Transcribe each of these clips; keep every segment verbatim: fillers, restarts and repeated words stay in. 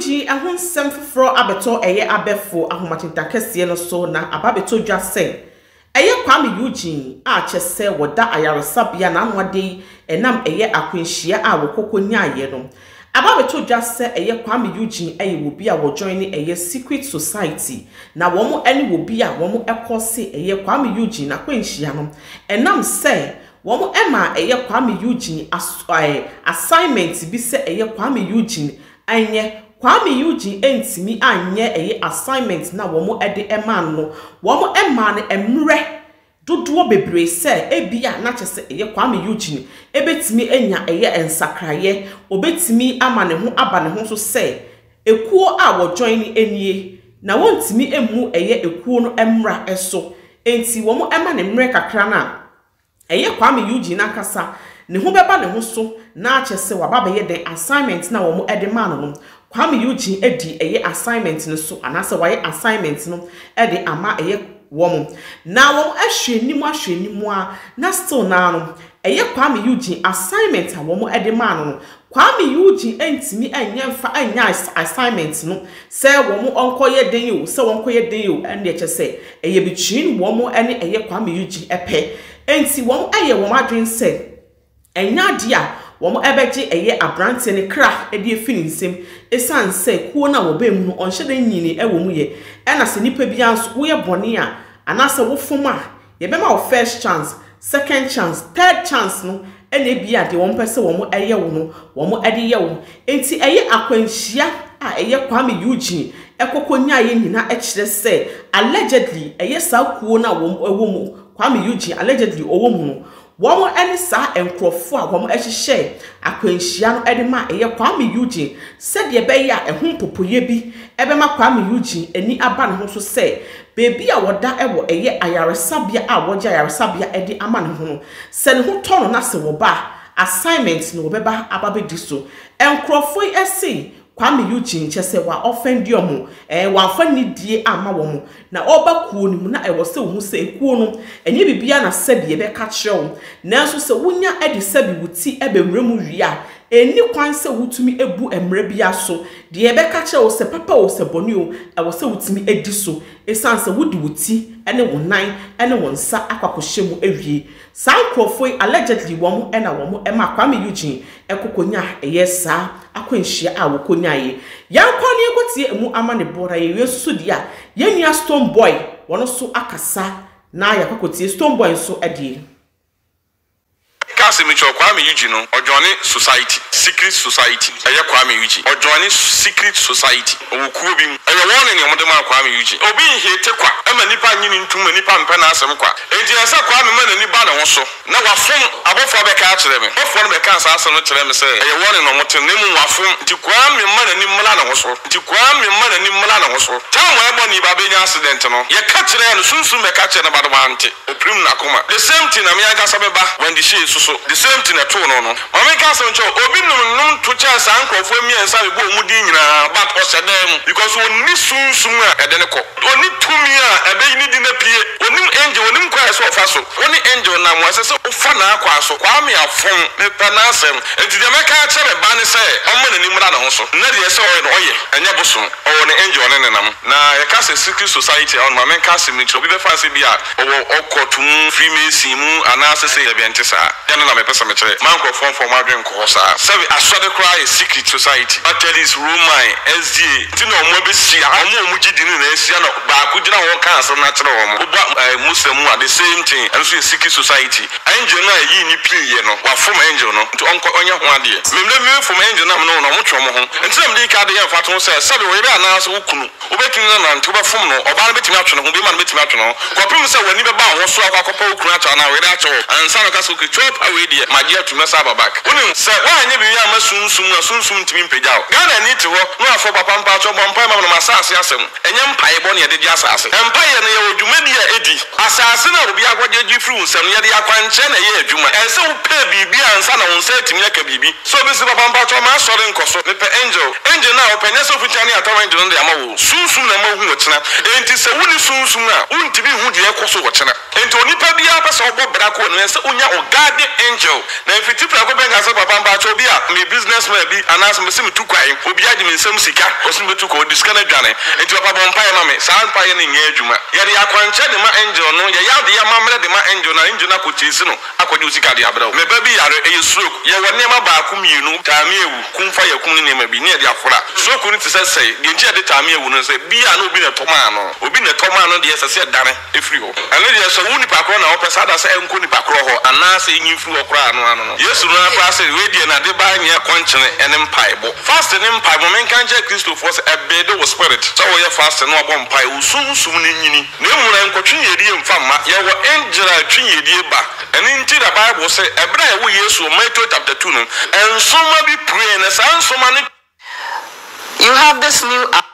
G, I won't send for Abeto, a year Abefo, Ahumachinta Kessiano, so now Ababeto just say. A year Kuami Eugene, I just say what that I are a subian and one day, and I'm a year a queen sheer, I will cook on ya yerum. Ababeto just say a year Kuami Eugene, a year will be our joining a year secret society. Now one more any will be a one more echo say a year Kuami Eugene, a queen sheanum, and I'm say. Womo Emma a year Kuami Eugene as assignment be said a year Kuami Eugene and ye Kuami Eugene ain't me and ye a year assignment now womo at the Emma no womo Emma emre do do bebre say a bea natchez a year Kuami Eugene a bet me enya a year and sacra ye obet me a man who aban who so say a cool hour joining any ye now won't me emu a year a cool emra eso ain't see womo Emma emre crana. Eye Kuami Eugene akasa ne ho beba ne ho so na achese wa baba ye den assignment na wo mo edemanu no Kuami Eugene edi eye assignment ne so anase wa ye assignment no edi ama eye wo mo na wo ahweni mu ahweni mu a na still na no eye Kuami Eugene assignment a wo mo edemanu no Kuami Eugene entimi anyemfa anya assignment no se wo mo onkoye den yo se wonkoye den yo ende achese eye between wo mo ene eye Kuami Eugene epe. And see, one aye, one madrin said, and now, dear, one more ebbeji a year a branch and a crack, a dear feeling same. A son said, Kuna will be on shedding yini a womuye, and as a nipper beyond we are bonia, and as a wolf for ma, ye be my first chance, second chance, third chance, no, and a beer the one person one more a year woman, one more a year, and see a year acquaintia. A year Kuami Eugene, a coconia in her etchless say, allegedly, a year South Kuna woman, Kuami Eugene, allegedly, or woman. One more any sa and crop for one more etched share, a quinchiano edema, a year Kuami Eugene, said ye beya and whom popo ye be, Ebema Kuami Eugene, and ni aban who so say, Baby, I would die ever a year, I are a sabia, I would die a sabia, Eddie Aman home, send who turn on us a assignments no beba ababe diso, and crop for a sea. Kuami Eugene chese wa offend you mo eh wa fani die ama wo mo na oba kuo ni mu na e wo se wo se kuo no enye bibia na sabi e be ka kire nanso se wonya edi sabi wuti e be mremu wia eni kwan se wutumi ebu emre bia so de e be ka kire wo se papa wo se boni o e wo se wutumi edi so esan se wudi wuti ene wo nan ene wo nsa akwakohye mu ewie san crofoi allegedly wo mo ena wo mo e ma Kuami Eugene e kokonya e yesa akwanhia a wo konya ye yankoni ekotie emu amane bora ye yesu dia ye nua Stonebwoy wono so akasa na ya kokotie Stonebwoy so ade Kasimi cho Kuami Eugene no ojoine society secret society aye Kuami Eugene ojoine secret society owokuo bi aye woni ne omde ma Kuami Eugene obi hie tekwa ama nipa nyini ntuma nipa mpa na asem kwa enti asa Kuami ma nani ba na ho so na wafom abofo be ka kyereme abofo no be ka asase no kyereme se aye woni no mote ne mu wafom ti Kuami ma nani mla na ho so ti Kuami ma nani mla na ho so ta mo ebo ni ba be nya accident no ye ka kyereme no sunsun be ka kyereme ba do ma nte oprim na koma the same thing na me aka sa be ba when the she so the same thing at all no no mama ka so ncho obi no no to chance ankrofo mi ensa be bo mudi nyina but o se dem because oni sunsun a ede ne ko oni tumi a ebe ni di na pie oni angel oni kwa so fa so oni angel na mo se se ofa na akwa so kwa me afon me panasem enti de me ka chere ba ne se omo na ni mura na ho so na de se o no ye enye bo so o ni angel ne ne nam na ye ka se secret society on mama ka se mi tro bi be fa se bi a o okotum freemason mu anase se de bi entesa na me pesa me kire manko form for madwin ko sa seven asode cry secret society batteries romine sda tino mo be sia mo mo gidi ni na sia na ba ku gina ho cancer na kire ho mo ba muslim at the same thing and so secret society angel na yi ni pie no wa form angel no to onko onye ho ade me me me form angel na no no mo tro mo ho ntira me di ka de ya fato se sebe we be ana so kunu obetimi na nto be form no oba na betimi atwo no be ma na betimi atwo no ko pim se wani be ba ho so akwakopa okunu atwo na we da atwo ansa no ka so kitwop we dey magia to mess up back woni say why any be ya masunsun asunsun timi mpejao Ghana ni tiwo no afọ papa mpa cho bompa ma na asase asem enye mpae bo na de di asase mpae na ye odwuma dia edi asase na obi agwaje ji fru nsam ye de akwanche na ye adwuma ense wo pe bibi ansa na won say timi aka bibi so bi se papa mpa cho ma asore nkoso me pe angel angel na openya so future na atawa ndu ndu amawo sunsun na mahu wotena enti se woni sunsun na unti bi hu de ekoso wotena enti onipa bia apesa obo bra ko no se onya ogade angel na fiti pra ko benga so papa mba cho bia me businessman bi anase me se me tukwae obi age me nsam sika osim betu ko diska na dwane enti papa bompa ya mame sa mpa ya nnya adwuma ya de akwanche de ma angel no ya ya de ya mamre de ma angel na angel na ko chisi no akwade usika de abra me ba bi yare eye stroke ye wonne ma ba ko mienu taami ewu kumfa ye kum ne ma bi ne de afora stroke ni tse sei de ntia de taami ewu no se bia na obi ne toma no obi ne toma no de yesese dane efri ho ane de so woni pakro na opesa da se enko ni pakro ho anase nyimfu okra no ano no yesu no apase we de na de ba nya konchene ene mpaibo fast ne mpaibo men kan je Christo for se ebede wo spirit so we fast no obo mpai usunsun ne nyini na emu na nkotwe yedie mfamma ye wo angela twe yedie ba ene nti da bible se ebra ye wo yesu Matthew chapter two no ensoma bi pray na sansoma ne. You have this new app.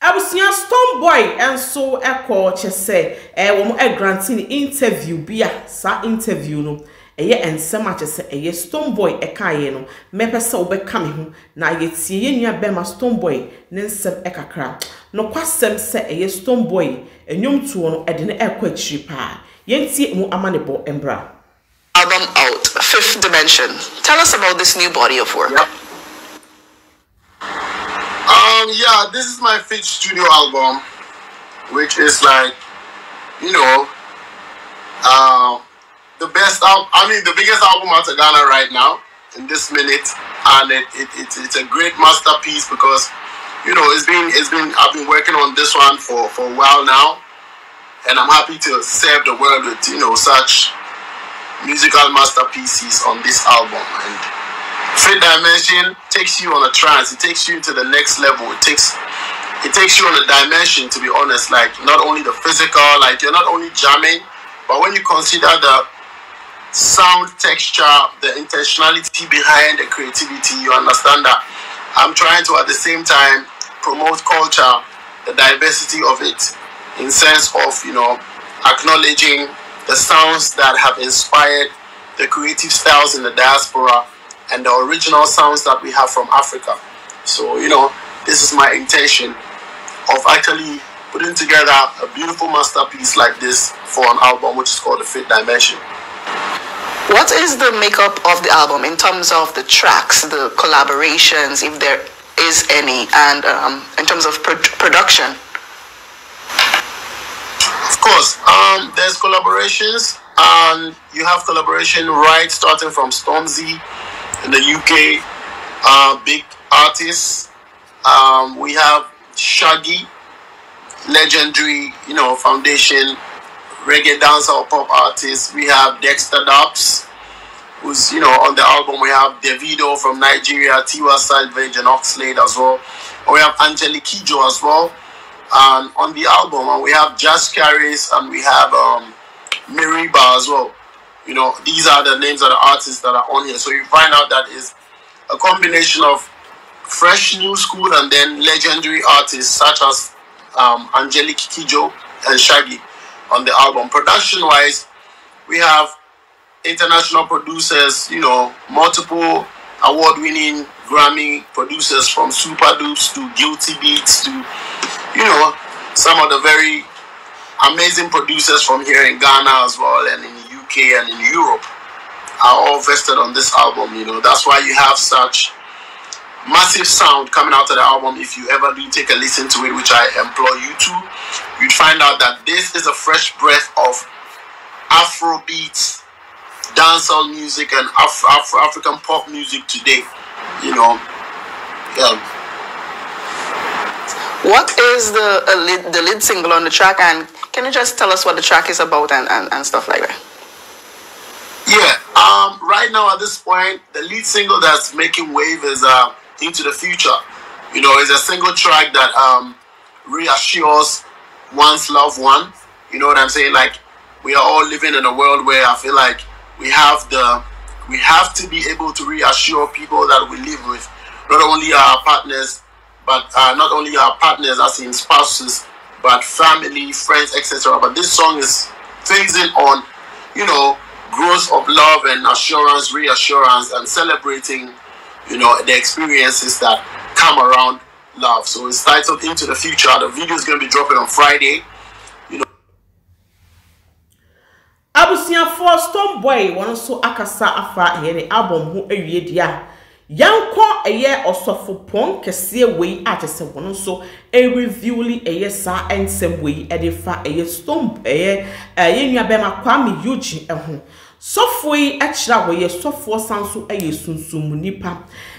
I was seeing Stonebwoy and so a coach say eh wo e granting interview bia sa interview no eye ensem a chese eye Stonebwoy e kaye no me pese obeka me ho na yetie ye nua be ma Stonebwoy ne nsem e kakra no kwasem se eye Stonebwoy enyom to no ede ne ekwachi pa yentie mu amanebo embra album out, Fifth Dimension. Tell us about this new body of work. Yep. Um, yeah, this is my fifth studio album, which is like, you know, uh, the best album, I mean, the biggest album out of Ghana right now, in this minute, and it, it, it, it's a great masterpiece because, you know, it's been, it's been, I've been working on this one for, for a while now, and I'm happy to serve the world with, you know, such musical masterpieces on this album. And Fifth Dimension takes you on a trance, it takes you to the next level, it takes it takes you on a dimension, to be honest, like not only the physical, like you're not only jamming, but when you consider the sound texture, the intentionality behind the creativity, you understand that I'm trying to at the same time promote culture, the diversity of it, in sense of, you know, acknowledging the sounds that have inspired the creative styles in the diaspora and the original sounds that we have from Africa. So, you know, this is my intention of actually putting together a beautiful masterpiece like this for an album which is called The Fifth Dimension. What is the makeup of the album in terms of the tracks, the collaborations, if there is any, and um, in terms of pro production? Of course, um, there's collaborations, and you have collaboration right starting from Stormzy in the U K, uh, big artists. Um, we have Shaggy, legendary, you know, foundation reggae dancer or pop artist. We have Dexter Dubs, who's, you know, on the album. We have Davido from Nigeria, Tiwa Savage and Oxlade as well. We have Angélique Kidjo as well. Um, on the album, and we have Jazz Carries, and we have um, Miriba as well. You know, these are the names of the artists that are on here. So you find out that it's a combination of fresh new school and then legendary artists such as um, Angélique Kidjo and Shaggy on the album. Production-wise, we have international producers, you know, multiple award-winning Grammy producers from Super Dupes to Guilty Beats to, you know, some of the very amazing producers from here in Ghana as well, and in the U K and in Europe are all vested on this album, you know. That's why you have such massive sound coming out of the album. If you ever do take a listen to it, which I implore you to, you'd find out that this is a fresh breath of Afrobeats, dancehall music, and Af Af African pop music today, you know. Yeah. What is the uh, lead, the lead single on the track, and can you just tell us what the track is about and, and, and stuff like that? Yeah, um, right now at this point, the lead single that's making wave is uh, Into the Future. You know, it's a single track that um, reassures one's loved one. You know what I'm saying? Like, we are all living in a world where I feel like we have the we have to be able to reassure people that we live with, not only our partners, but uh, not only our partners as in spouses, but family, friends, et cetera. But this song is phasing on, you know, growth of love and assurance, reassurance, and celebrating, you know, the experiences that come around love. So it's titled Into the Future. The video is going to be dropping on Friday. You know. Abusia for Stonebwoy one so akasa afa here album ho awie dia. Yanko eye osofo pon kese we atese won so e review li eye sa ensem we e de fa eye Stonebwoy eye nuabema Kuami Eugene ehun. Sofui echira we sofo sanso eye sunsumu nipa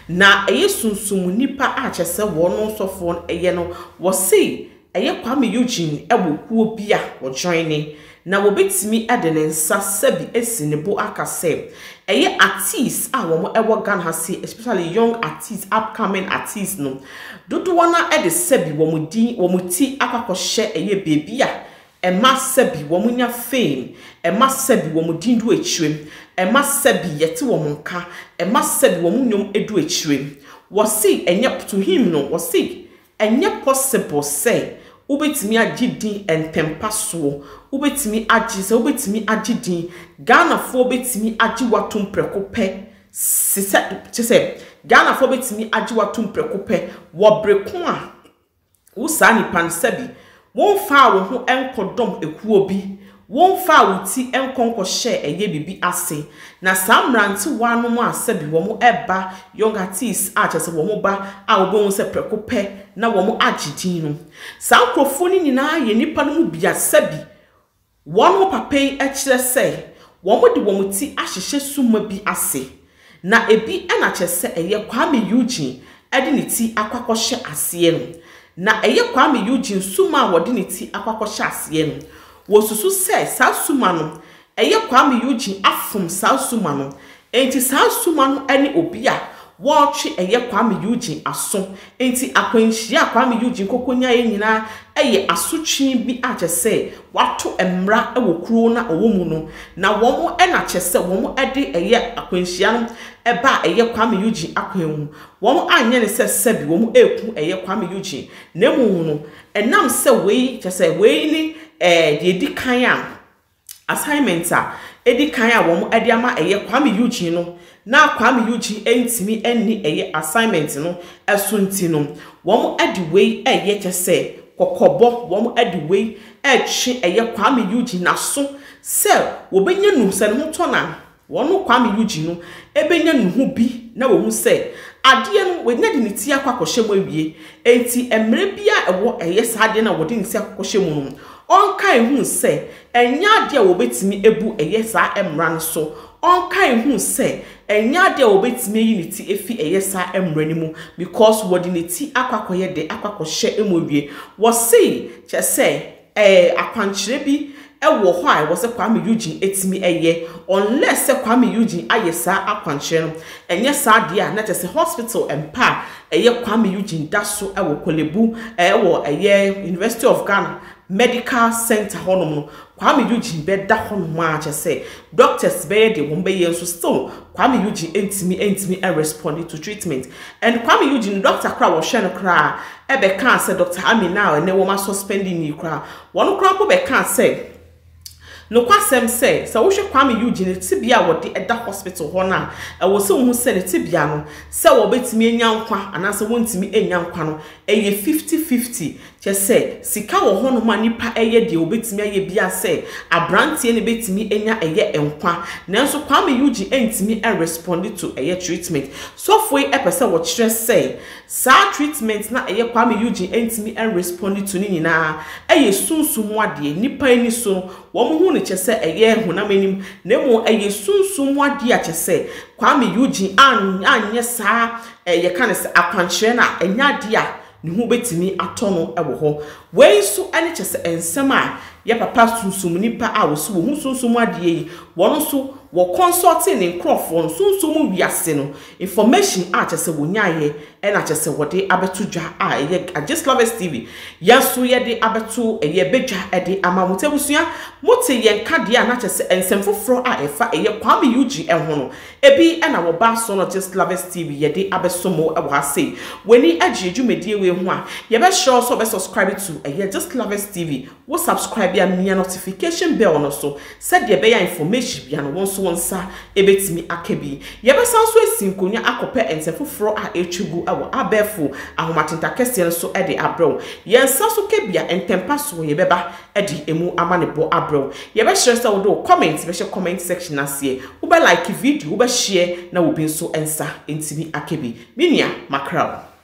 na eye sunsumu nipa achese wono sofo eye no wo sei eye Kuami Eugene ebokuo bia wo join na wo betimi adene nsa sebi esinebo akase eye artists a wo ewo Ghana se especially young artists upcoming artists no dodo wona e de sebi wo mu din wo mu ti akakoshe eye bebia Emma sebi wamunya fame, Emma sebi wamudindu echwem, Emma sebi yeti wamunka, Emma sebi wamunyom edu echwem. Wasi enyap to him no, wasi enyap possible say, ubetimi ajidin and tempaso, ubetimi ajise, ubetimi ajidin, Ghana for betimi ajiwatum prekope, se Ghana for betimi ajiwatum prekope, wabrekwa, usani pan sebi. Won fa wo ho enkodom ekuo bi won fa wo ti enkonko share eye bibi ase na samranti wanom asebi wo mo eba young artists achese wo mo ba a wo bo se prekope na wo mo agidin no sankrofoni nyina ye nipa no mu bia sebi won mo papei echire se wo mo de wo mo ti ahyehye suma bi ase na ebi ena chese eye Kuami Eugene edi ni ti akwakoshe ase no na eye Kuami Eugene suma wodi ne ti akwakoshe ase no wo susu se sa suma no eye Kuami Eugene afum sa suma no enti sa suma no ani obi a wo twe eye Kuami Eugene aso enti akwanhia Kuami Eugene kokonya ye nyina eye asotwe bi achese wato emra ewo kuro na owo mu no na wo mo ena chese wo mo ade eye akwanhia no eba eye Kuami Eugene akwanhu wo mo anye ne se sebi wo mo eku eye Kuami Eugene na mu no enam se wei chese wei ni eh de di kan a assignment a edi kan a wo mo ade ama eye Kuami Eugene no na Kuami Eugene entimi enni eye assignment no eso ntino wo mo ade wei eye chese kokobo wo mo ade wei echi eye Kuami Eugene na so se wo benye nu se no to na wonu Kuami Eugene no ebenye nu hu bi na wo hu se ade no we ne de ne ti akwakoshe mo wie enti emre bia ewo eye sade na wo de ne ti akwakoshe mo no onka ehun se enya ade wo betimi ebu eye sa emra no so onka ehun se enya ade wo betimi yi ne ti efi eye sa emra ni mu because wo de ne ti akwakoye de akwakoshe emo wie wo se che se eh akwanchire bi ewo ho a wo se Kuami Eugene etimi eye unless se Kuami Eugene aye sa akwanche no enye sa dia na tese hospital empa eye Kuami Eugene daso ewo kolebu ewo eye University of Ghana Medical Centre honom no Kuami Eugene be da honom a chese doctors be de won be ye so still Kuami Eugene entimi entimi and responding to treatment and Kuami Eugene doctor kra wo hwe no kra e be kan se doctor Amina e ne wo ma suspending ni kra won kra ko be kan se no kwasem se se wo hwe Kuami Eugene tibia wo de eda hospital ho na e wo se wo se ne tibia no se wo betimi enya nkwa ana se wo ntimi enya nkwa no eye fifty fifty che se sika wo ho no ma nipa eye de obetimi aye bia se abrantie ne betimi enya eye enkwa nanso Kuami Eugene entimi e respond to eye treatment so for e person wo kire se sa treatment na eye Kuami Eugene entimi e respond to ni nyina eye sunsumu ade nipa ni so wo mo ne chese eye hunamenim nemu eye sunsun wadi a chese Kuami Eugene anye sa eye kanese akwanchire na enya dia ne ho betimi atono ewo ho wei so ene chese ensem a ye papa sunsun nipa a wo so wo hu sunsun wadi yi wo so wo consulting in crofon sunsun wiase no information a chese wo nyaaye ena chese wo de abetudwa a eye Just Lovers T V yaso ye de abetu eye bedwa e de amamutabusua mote ye nka de ana chese ensem foforo a efa eye Kuami Eugene eho no ebi ena wo ba so no Just Lovers T V ye de abesomo ewo ha sei weni agi edwumedie we ho a ye be sure so be subscribe to eye Just Lovers T V wo subscribe ya me notification bell no so said ye be ya information bia no won so wonsa ebetimi akebi yebesa so esinkonya akope ensefoforo a echugu awo abefo ahomatenta kese so e de abrew yensa so kebia entempa so yebeba e de emu amanebo abrew yebeshere se wo do comment beshe comment section asie wo be like video wo be share na wo bi so ensa entimi akebi minia makraw.